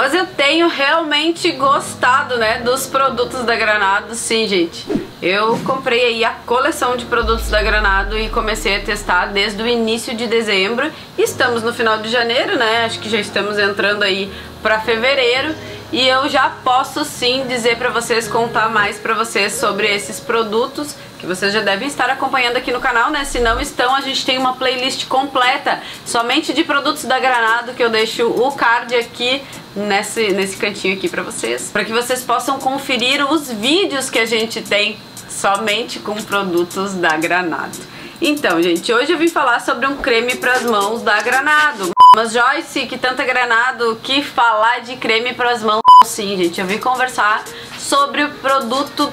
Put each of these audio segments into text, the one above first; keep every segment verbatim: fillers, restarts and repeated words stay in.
Mas eu tenho realmente gostado, né, dos produtos da Granado, sim, gente. Eu comprei aí a coleção de produtos da Granado e comecei a testar desde o início de dezembro. Estamos no final de janeiro, né, acho que já estamos entrando aí para fevereiro. E eu já posso sim dizer pra vocês, contar mais pra vocês sobre esses produtos, que vocês já devem estar acompanhando aqui no canal, né? Se não estão, a gente tem uma playlist completa somente de produtos da Granado, que eu deixo o card aqui nesse, nesse cantinho aqui pra vocês, pra que vocês possam conferir os vídeos que a gente tem somente com produtos da Granado. Então, gente, hoje eu vim falar sobre um creme pras mãos da Granado. Mas Joyce, que tanta Granado, que falar de creme pras mãos? Sim, gente, eu vim conversar sobre o produto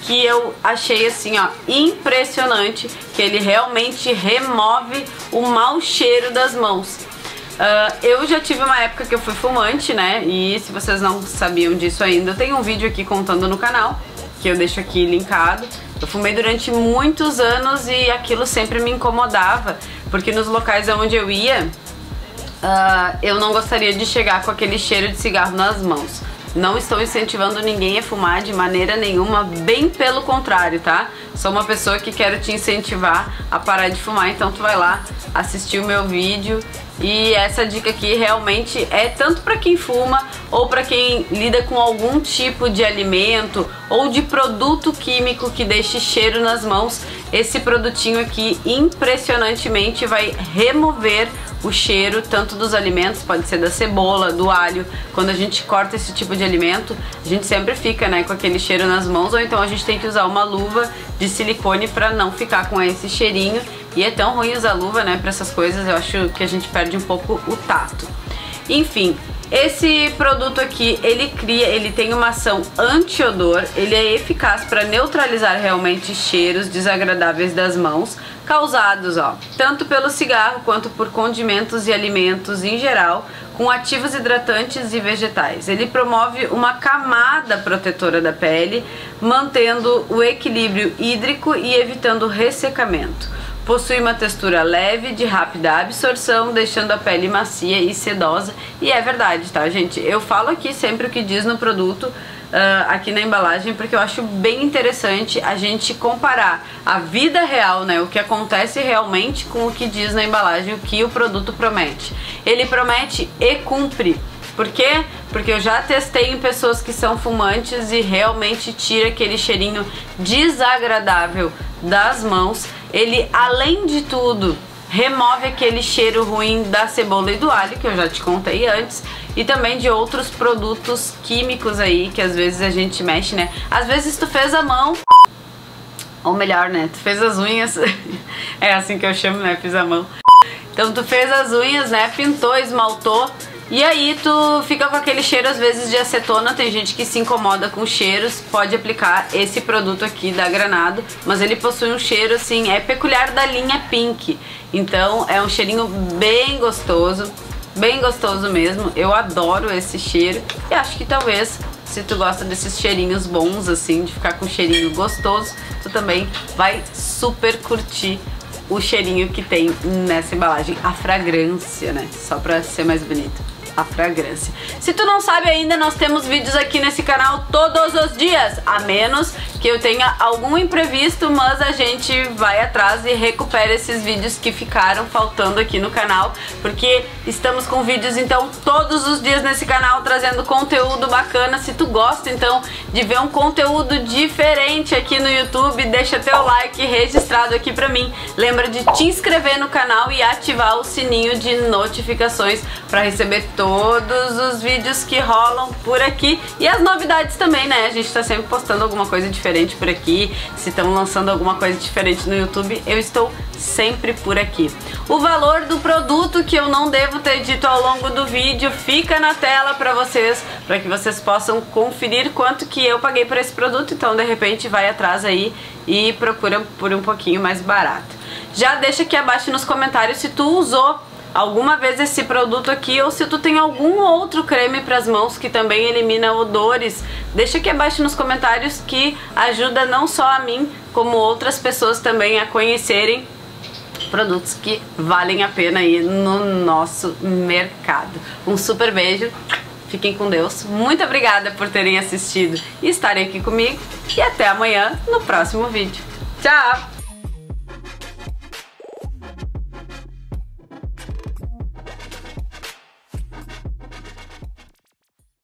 que eu achei assim, ó, impressionante, que ele realmente remove o mau cheiro das mãos. Uh, eu já tive uma época que eu fui fumante, né, e se vocês não sabiam disso ainda, eu tenho um vídeo aqui contando no canal, que eu deixo aqui linkado. Eu fumei durante muitos anos e aquilo sempre me incomodava, porque nos locais onde eu ia, Uh, eu não gostaria de chegar com aquele cheiro de cigarro nas mãos. Não estou incentivando ninguém a fumar de maneira nenhuma, bem pelo contrário, tá? Sou uma pessoa que quero te incentivar a parar de fumar, então tu vai lá assistir o meu vídeo. E essa dica aqui realmente é tanto para quem fuma ou para quem lida com algum tipo de alimento ou de produto químico que deixe cheiro nas mãos. Esse produtinho aqui impressionantemente vai remover o cheiro tanto dos alimentos, pode ser da cebola, do alho. Quando a gente corta esse tipo de alimento, a gente sempre fica, né, com aquele cheiro nas mãos, ou então a gente tem que usar uma luva de silicone para não ficar com esse cheirinho. E é tão ruim usar luva, né, para essas coisas, eu acho que a gente perde um pouco o tato. Enfim, esse produto aqui, ele cria, ele tem uma ação anti-odor, ele é eficaz para neutralizar realmente cheiros desagradáveis das mãos, causados, ó, tanto pelo cigarro quanto por condimentos e alimentos em geral, com ativos hidratantes e vegetais. Ele promove uma camada protetora da pele, mantendo o equilíbrio hídrico e evitando ressecamento. Possui uma textura leve, de rápida absorção, deixando a pele macia e sedosa. E é verdade, tá, gente? Eu falo aqui sempre o que diz no produto, uh, aqui na embalagem, porque eu acho bem interessante a gente comparar a vida real, né? O que acontece realmente com o que diz na embalagem, o que o produto promete. Ele promete e cumpre. Por quê? Porque eu já testei em pessoas que são fumantes e realmente tira aquele cheirinho desagradável das mãos. Ele, além de tudo, remove aquele cheiro ruim da cebola e do alho, que eu já te contei antes, e também de outros produtos químicos aí, que às vezes a gente mexe, né? Às vezes tu fez a mão, ou melhor, né, tu fez as unhas, é assim que eu chamo, né, fiz a mão. Então tu fez as unhas, né, pintou, esmaltou, e aí tu fica com aquele cheiro às vezes de acetona, tem gente que se incomoda com cheiros, pode aplicar esse produto aqui da Granado, mas ele possui um cheiro assim, é peculiar da linha Pink, então é um cheirinho bem gostoso, bem gostoso mesmo, eu adoro esse cheiro e acho que talvez se tu gosta desses cheirinhos bons assim, de ficar com um cheirinho gostoso, tu também vai super curtir o cheirinho que tem nessa embalagem, a fragrância, né, só pra ser mais bonito. A fragrância. Se tu não sabe ainda, nós temos vídeos aqui nesse canal todos os dias, a menos que eu tenha algum imprevisto, mas a gente vai atrás e recupera esses vídeos que ficaram faltando aqui no canal, porque estamos com vídeos então todos os dias nesse canal trazendo conteúdo bacana. Se tu gosta então de ver um conteúdo diferente aqui no YouTube, deixa teu like registrado aqui pra mim, lembra de te inscrever no canal e ativar o sininho de notificações pra receber todos os vídeos que rolam por aqui e as novidades também, né? A gente tá sempre postando alguma coisa diferente por aqui, se estão lançando alguma coisa diferente no YouTube, eu estou sempre por aqui. O valor do produto, que eu não devo ter dito ao longo do vídeo, fica na tela pra vocês, pra que vocês possam conferir quanto que eu paguei por esse produto, então de repente vai atrás aí e procura por um pouquinho mais barato. Já deixa aqui abaixo nos comentários se tu usou alguma vez esse produto aqui, ou se tu tem algum outro creme para as mãos que também elimina odores, deixa aqui abaixo nos comentários, que ajuda não só a mim, como outras pessoas também a conhecerem produtos que valem a pena aí no nosso mercado. Um super beijo Fiquem com Deus. Muito obrigada por terem assistido e estarem aqui comigo. E até amanhã no próximo vídeo. Tchau!